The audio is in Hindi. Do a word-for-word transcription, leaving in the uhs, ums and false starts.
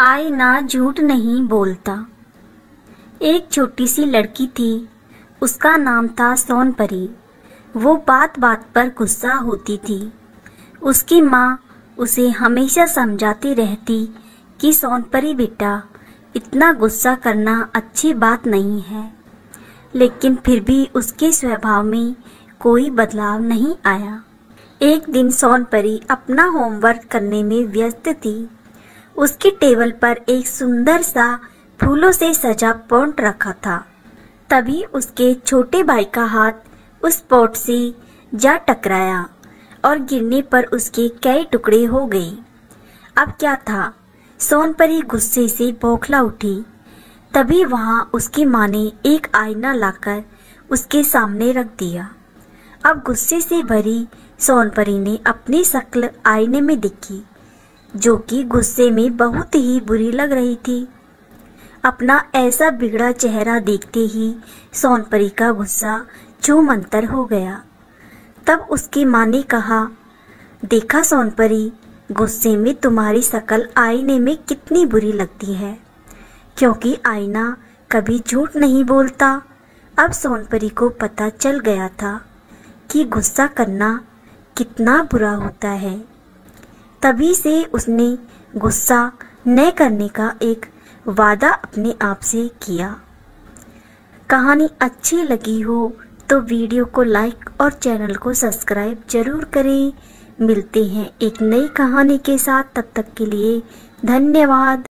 आईना झूठ नहीं बोलता। एक छोटी सी लड़की थी, उसका नाम था सोनपरी। वो बात बात पर गुस्सा होती थी। उसकी माँ उसे हमेशा समझाती रहती कि सोनपरी बेटा, इतना गुस्सा करना अच्छी बात नहीं है। लेकिन फिर भी उसके स्वभाव में कोई बदलाव नहीं आया। एक दिन सोनपरी अपना होमवर्क करने में व्यस्त थी। उसके टेबल पर एक सुंदर सा फूलों से सजा पॉट रखा था। तभी उसके छोटे भाई का हाथ उस पॉट से जा टकराया और गिरने पर उसके कई टुकड़े हो गए। अब क्या था, सोनपरी गुस्से से बौखला उठी। तभी वहां उसकी माँ ने एक आईना लाकर उसके सामने रख दिया। अब गुस्से से भरी सोनपरी ने अपनी शक्ल आईने में देखी, जो कि गुस्से में बहुत ही बुरी लग रही थी। अपना ऐसा बिगड़ा चेहरा देखते ही सोनपरी का गुस्सा चूमंतर हो गया। तब उसकी माँ ने कहा, देखा सोनपरी, गुस्से में तुम्हारी शक्ल आईने में कितनी बुरी लगती है, क्योंकि आईना कभी झूठ नहीं बोलता। अब सोनपरी को पता चल गया था कि गुस्सा करना कितना बुरा होता है। तभी से उसने गुस्सा न करने का एक वादा अपने आप से किया। कहानी अच्छी लगी हो तो वीडियो को लाइक और चैनल को सब्सक्राइब जरूर करें। मिलते हैं एक नई कहानी के साथ, तब तक के लिए धन्यवाद।